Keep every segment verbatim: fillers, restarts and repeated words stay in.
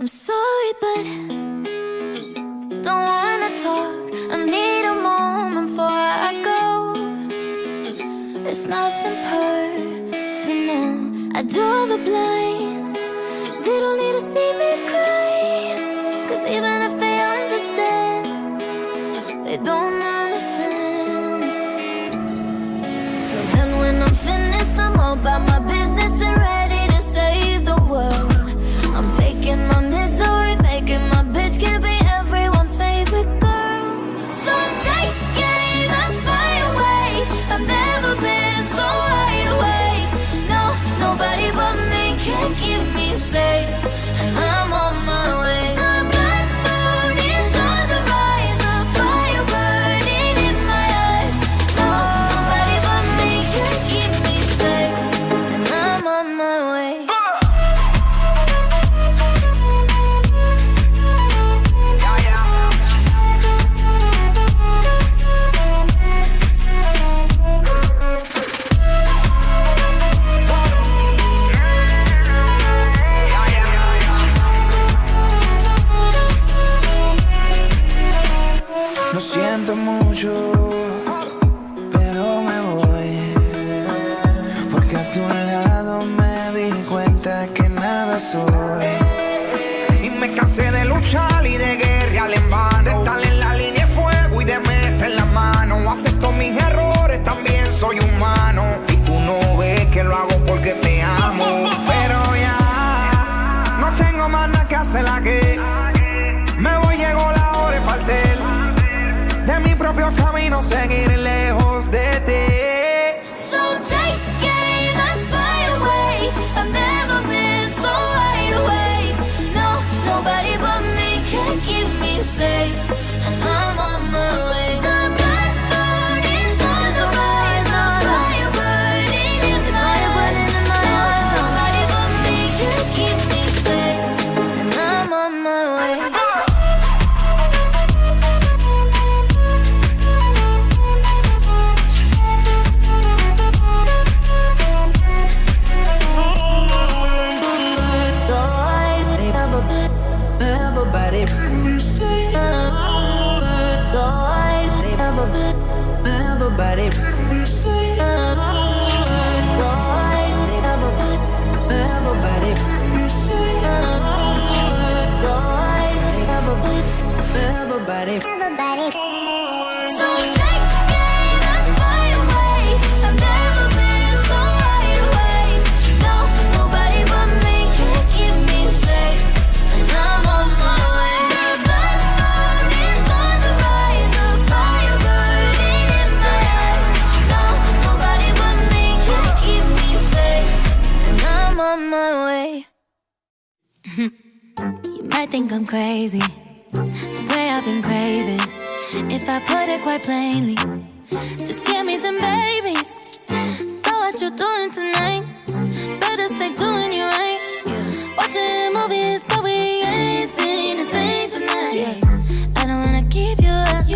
I'm sorry, but don't wanna talk. I need a moment before I go. It's nothing personal. I draw the blinds. They don't need to see me cry, 'cause even if they understand, they don't understand. So then when I'm finished, I'm all about my business and ready to save the world. I'm taking my misery, making my bitch can't be everyone's favorite girl. So I'm taking my fire away. I've never been so wide awake. No, nobody but me can keep me safe, and I'm on my way. The black moon is on the rise, a fire burning in my eyes. No, nobody but me can keep me safe, and I'm on my way. Lo siento mucho, pero me voy, porque a tu lado me di cuenta que nada soy. Y me cansé de luchar y de guerrear en vano, de estar en la línea de fuego y de meter la mano. Acepto mis errores, también soy humano, y tú no ves que lo hago porque te amo. Pero ya no tengo más nada que hacer aquí. Me voy, llegó la hora de partir. De mi propio camino, seguir lejos de ti. So take aim and fly away. I've never been so wide awake. No, nobody but me can keep me safe, and I'm on my way. The think I'm crazy, the way I've been craving. If I put it quite plainly, just give me them babies. So what you doing tonight? Better stay doing you right. Watching movies, but we ain't seen a thing tonight. I don't wanna keep you up,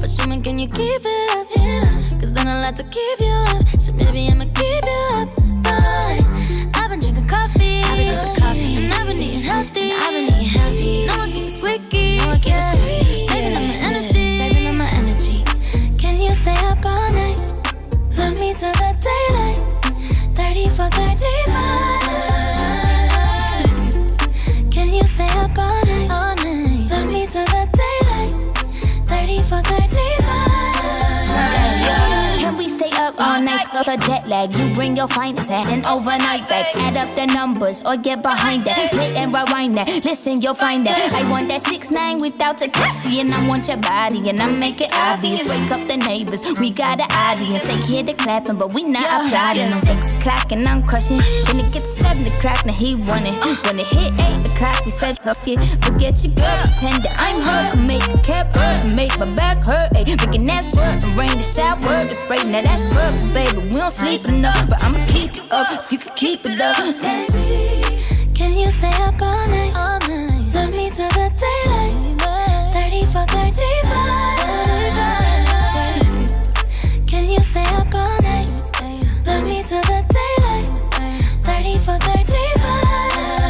but you mean can you keep it up? 'Cause then I'll have to keep you up, so maybe I'ma keep you up. But I've been drinking coffee, I've been drinking coffee, and I've been eating healthy. I've been Squeaky, no, yeah. Saving up my energy, saving up my energy. Can you stay up all night? Love me till the daylight. thirty-four thirty-five. Can you stay up all night? All night. Love me till the daylight. thirty-four thirty-five. Can we stay up all night? Of a jet lag, you bring your finest and overnight back. Add up the numbers or get behind that. Play and rewind that. Listen, you'll find that. I want that six nine without Tekashi, and I want your body, and I make it obvious. Wake up the neighbors, we got an audience. They hear the clapping, but we not applauding. Six o'clock and I'm crushing. Then it gets seven o'clock, now he running. When it hit eight o'clock, we said fuck it. Forget your girl, pretend that I'm her. Can make the cap hurt, make my back hurt. Ay, making that squirt, rain the shower, the spray. Now that's perfect, baby, we don't sleep enough. But I'ma keep you up, if you can keep it up. Baby, can you stay up all night? All night. Love me till the daylight. Thirty-four thirty-five. Can you stay up all night? Love me till the daylight. Thirty-four thirty-five.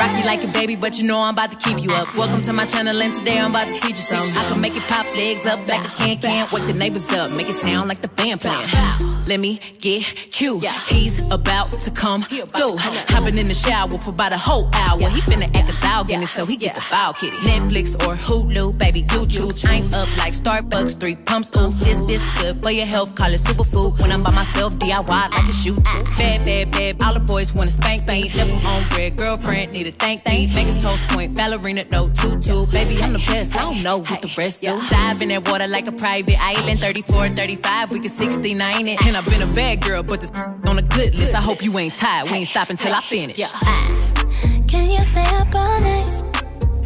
Rock you like second, baby, but you know I'm about to keep you up. Welcome to my channel, and today I'm about to teach you something. I can make it pop, legs up like a can-can. Wake the neighbors up, make it sound like the band playing. Let me get cute. He's about to come through. Hopping in the shower for about a whole hour. He finna act a dog in it, so he get the foul kitty. Netflix or Hulu, baby, you choose. I ain't up like Starbucks, three pumps, ooh. This, this good for your health, call it superfood. When I'm by myself, D I Y like a shoe too. Bad, bad, bad, all the boys wanna spank me. Left them on red, girlfriend need a thank me. Vegas toast point, ballerina, no tutu. Baby, I'm the best, I don't know what the rest do. Dive in that water like a private island. Thirty-four, thirty-five, we can sixty-nine it. And I've been a bad girl, but this on a good list. I hope you ain't tired, we ain't stopping till I finish. Can you stay up all night?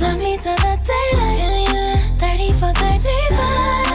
Love me till the daylight. Thirty-four, thirty-five.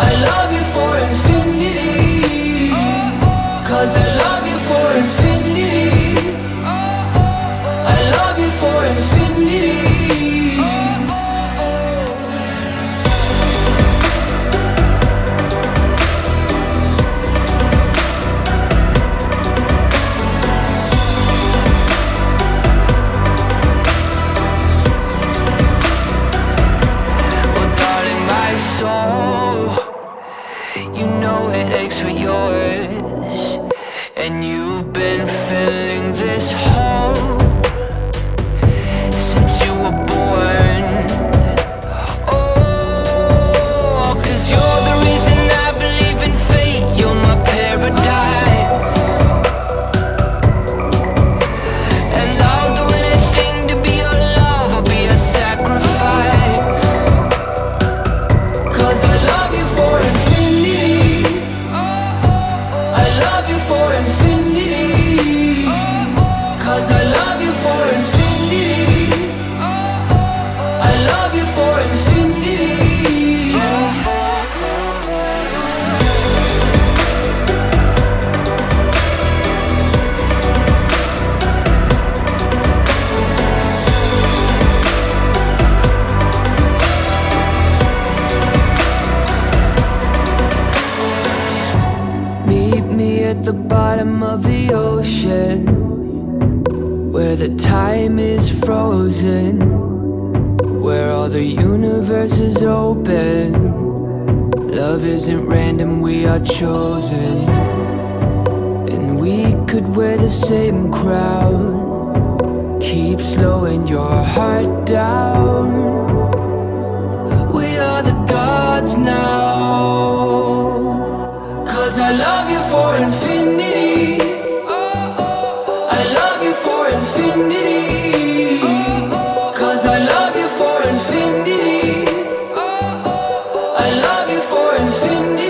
I love you for infinity, cause I love you for infinity. I love you for infinity. For yours, and you've been filling this hole since you were born. Oh, cause you're the reason I believe in fate. You're my paradise, and I'll do anything to be your love. I'll be a sacrifice, cause I love you for infinity. I love you for infinity, cause I love you for infinity. I love you for infinity. At the bottom of the ocean, where the time is frozen, where all the universe is open. Love isn't random, we are chosen, and we could wear the same crown. Keep slowing your heart down. We are the gods now, cause I love you for infinity. I love you for infinity, cause I love you for infinity. I love you for infinity.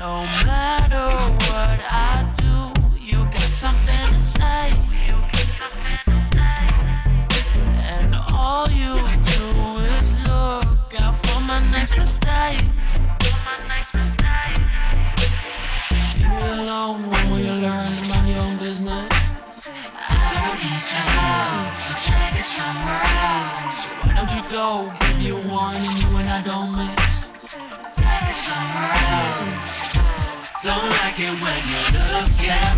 No matter what I do, you got something to say. And all you do is look out for my next mistake. Leave me alone, when will you learn to mind your own business? I don't need your help, so take it somewhere else. So why don't you go, give you one and you and I don't mix. Take it somewhere else. Don't like it when you look at me.